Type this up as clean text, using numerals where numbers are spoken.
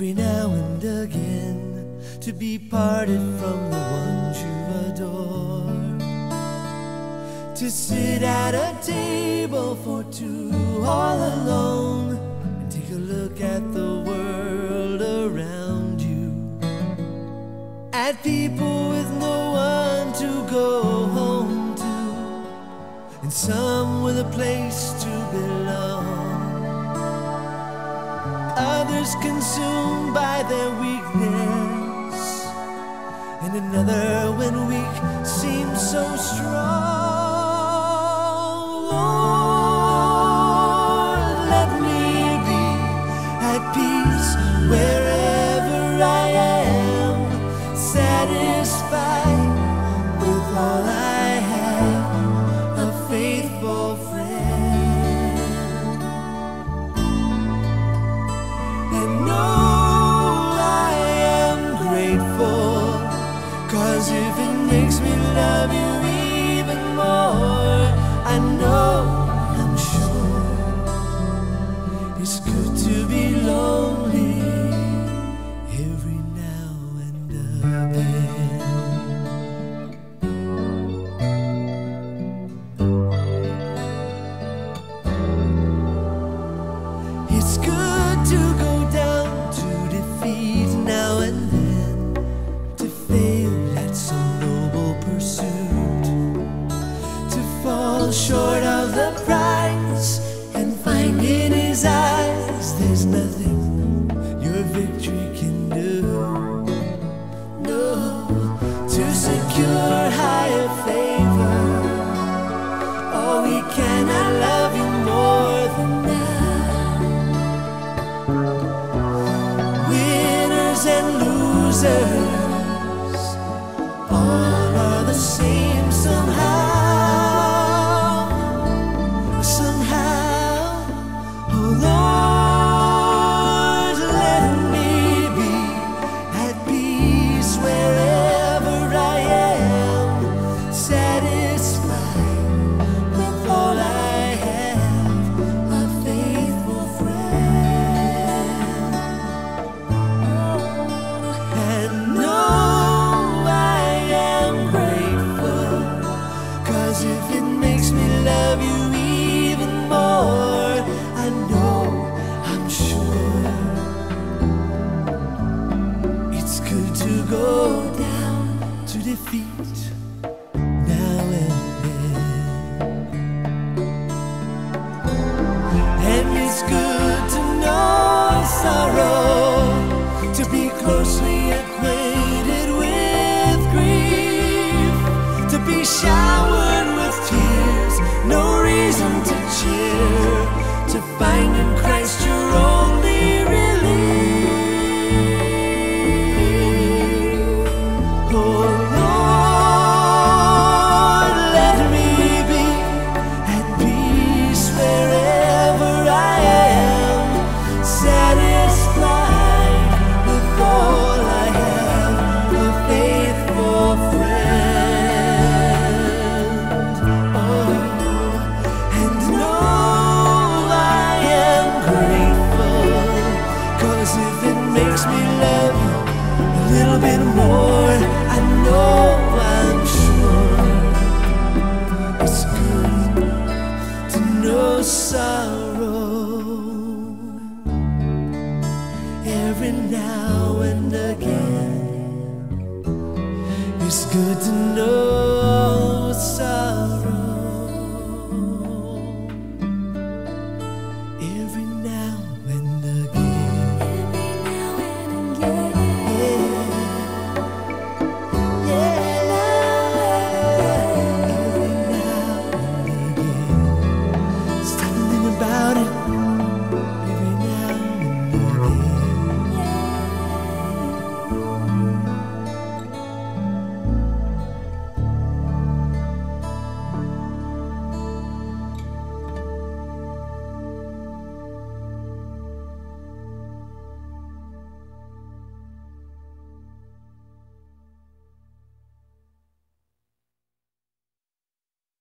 every now and again, to be parted from the ones you adore, to sit at a table for two all alone and take a look at the world around you, at people with no one to go home to, and some with a place to belong. Others consumed by their weakness, and another when weak seems so strong. Lord, let me be at peace wherever I am, satisfied with all I have, a faithful friend. Cause if it makes me love you even more, I know, I'm sure, it's good to be lonely every now and again. It's good to go down to defeat now and then, short of the prize, and find in his eyes there's nothing your victory can do. No, to secure higher favor, oh, we cannot love you more than now. Winners and losers, all are the same somehow. Go down to defeat now and then, and it's good to know sorrow, to be closely acquainted with grief, to be showered with tears, no reason to cheer, to find in Christ your only relief. Every now and again, it's good to know.